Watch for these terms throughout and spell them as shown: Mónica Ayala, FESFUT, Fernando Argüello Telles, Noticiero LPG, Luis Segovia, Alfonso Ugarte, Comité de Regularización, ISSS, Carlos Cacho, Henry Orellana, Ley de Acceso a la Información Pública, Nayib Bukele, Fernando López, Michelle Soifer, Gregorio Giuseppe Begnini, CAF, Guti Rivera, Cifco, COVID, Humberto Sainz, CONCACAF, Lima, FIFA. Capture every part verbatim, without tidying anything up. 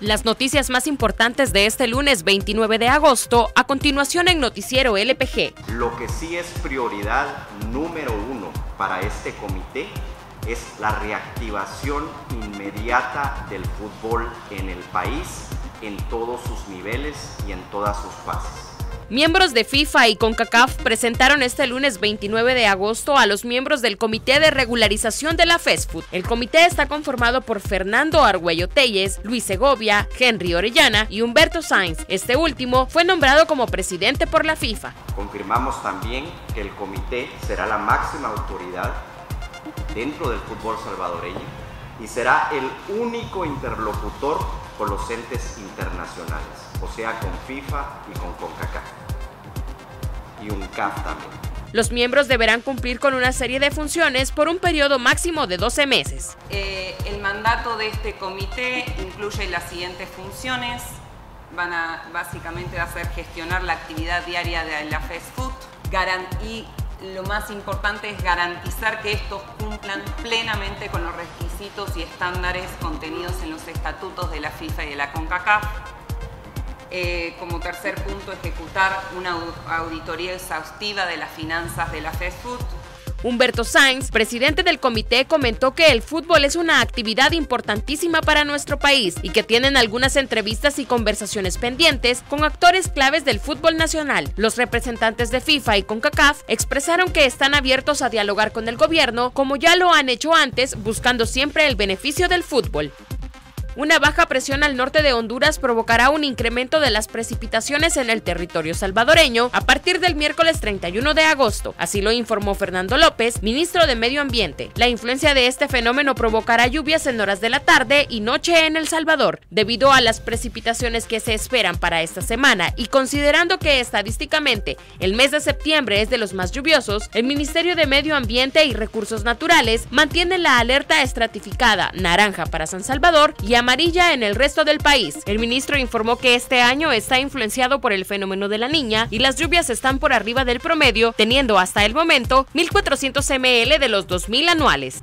Las noticias más importantes de este lunes veintinueve de agosto, a continuación en Noticiero L P G. Lo que sí es prioridad número uno para este comité es la reactivación inmediata del fútbol en el país, en todos sus niveles y en todas sus fases. Miembros de FIFA y CONCACAF presentaron este lunes veintinueve de agosto a los miembros del Comité de Regularización de la FESFUT. El comité está conformado por Fernando Argüello Telles, Luis Segovia, Henry Orellana y Humberto Sainz. Este último fue nombrado como presidente por la FIFA. Confirmamos también que el comité será la máxima autoridad dentro del fútbol salvadoreño y será el único interlocutor con los entes internacionales, o sea, con FIFA y con CONCACAF, y un C A F también. Los miembros deberán cumplir con una serie de funciones por un periodo máximo de doce meses. Eh, el mandato de este comité incluye las siguientes funciones. Van a básicamente hacer gestionar la actividad diaria de la FESFUT y lo más importante es garantizar que estos cumplan plenamente con los requisitos y estándares contenidos en los estatutos de la FIFA y de la CONCACAF. Eh, como tercer punto, ejecutar una auditoría exhaustiva de las finanzas de la FESFUT. Humberto Sainz, presidente del comité, comentó que el fútbol es una actividad importantísima para nuestro país y que tienen algunas entrevistas y conversaciones pendientes con actores claves del fútbol nacional. Los representantes de FIFA y CONCACAF expresaron que están abiertos a dialogar con el gobierno, como ya lo han hecho antes, buscando siempre el beneficio del fútbol. Una baja presión al norte de Honduras provocará un incremento de las precipitaciones en el territorio salvadoreño a partir del miércoles treinta y uno de agosto, así lo informó Fernando López, ministro de Medio Ambiente. La influencia de este fenómeno provocará lluvias en horas de la tarde y noche en El Salvador. Debido a las precipitaciones que se esperan para esta semana y considerando que estadísticamente el mes de septiembre es de los más lluviosos, el Ministerio de Medio Ambiente y Recursos Naturales mantiene la alerta estratificada naranja para San Salvador y a amarilla en el resto del país. El ministro informó que este año está influenciado por el fenómeno de la Niña y las lluvias están por arriba del promedio, teniendo hasta el momento mil cuatrocientos mililitros de los dos mil anuales.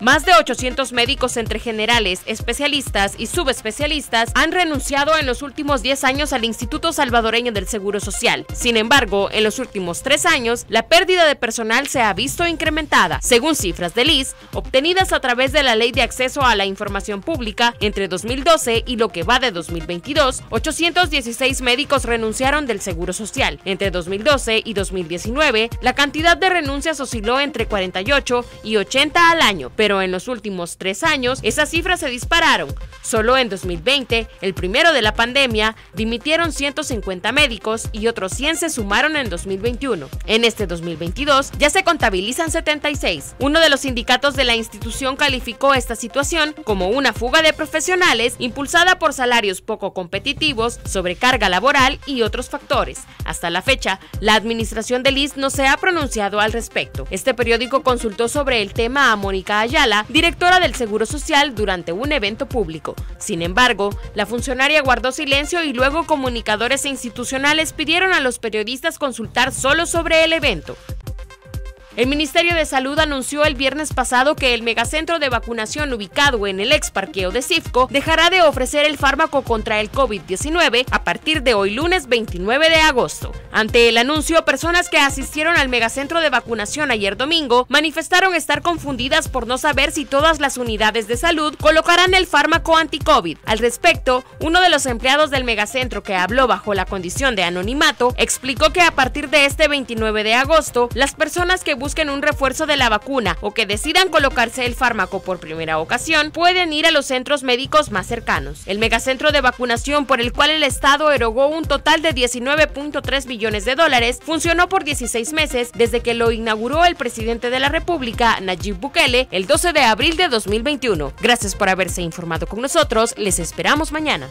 Más de ochocientos médicos entre generales, especialistas y subespecialistas han renunciado en los últimos diez años al Instituto Salvadoreño del Seguro Social. Sin embargo, en los últimos tres años, la pérdida de personal se ha visto incrementada. Según cifras del I S S S, obtenidas a través de la Ley de Acceso a la Información Pública, entre dos mil doce y lo que va de dos mil veintidós, ochocientos dieciséis médicos renunciaron del Seguro Social. Entre dos mil doce y dos mil diecinueve, la cantidad de renuncias osciló entre cuarenta y ocho y ochenta al año, pero Pero en los últimos tres años, esas cifras se dispararon. Solo en dos mil veinte, el primero de la pandemia, dimitieron ciento cincuenta médicos y otros cien se sumaron en dos mil veintiuno. En este dos mil veintidós, ya se contabilizan setenta y seis. Uno de los sindicatos de la institución calificó esta situación como una fuga de profesionales impulsada por salarios poco competitivos, sobrecarga laboral y otros factores. Hasta la fecha, la administración del I S S S no se ha pronunciado al respecto. Este periódico consultó sobre el tema a Mónica Ayala, directora del Seguro Social, durante un evento público. Sin embargo, la funcionaria guardó silencio y luego comunicadores institucionales pidieron a los periodistas consultar solo sobre el evento. El Ministerio de Salud anunció el viernes pasado que el megacentro de vacunación ubicado en el ex parqueo de Cifco dejará de ofrecer el fármaco contra el COVID diecinueve a partir de hoy lunes veintinueve de agosto. Ante el anuncio, personas que asistieron al megacentro de vacunación ayer domingo manifestaron estar confundidas por no saber si todas las unidades de salud colocarán el fármaco anti-COVID. Al respecto, uno de los empleados del megacentro, que habló bajo la condición de anonimato, explicó que a partir de este veintinueve de agosto, las personas que busquen un refuerzo de la vacuna o que decidan colocarse el fármaco por primera ocasión pueden ir a los centros médicos más cercanos. El megacentro de vacunación, por el cual el Estado erogó un total de diecinueve punto tres billones de dólares, funcionó por dieciséis meses desde que lo inauguró el presidente de la República, Nayib Bukele, el doce de abril de dos mil veintiuno. Gracias por haberse informado con nosotros. Les esperamos mañana.